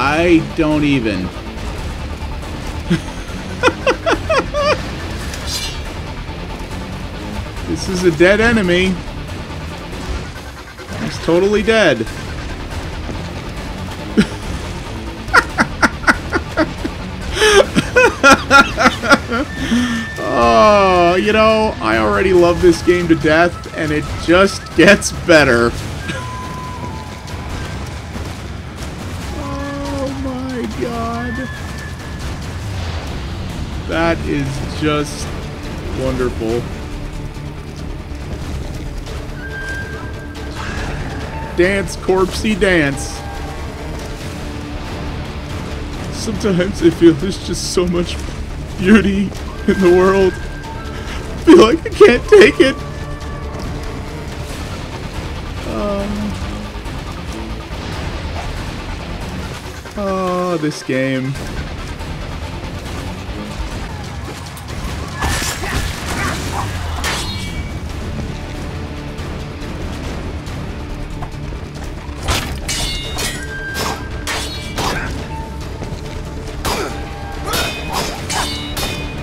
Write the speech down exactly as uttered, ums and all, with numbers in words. I don't even. This is a dead enemy. He's totally dead. Oh, you know, I already love this game to death, and it just gets better. Oh my god. That is just wonderful. Dance, corpsey, dance. Sometimes I feel there's just so much beauty in the world. I feel like I can't take it. Um, oh, this game.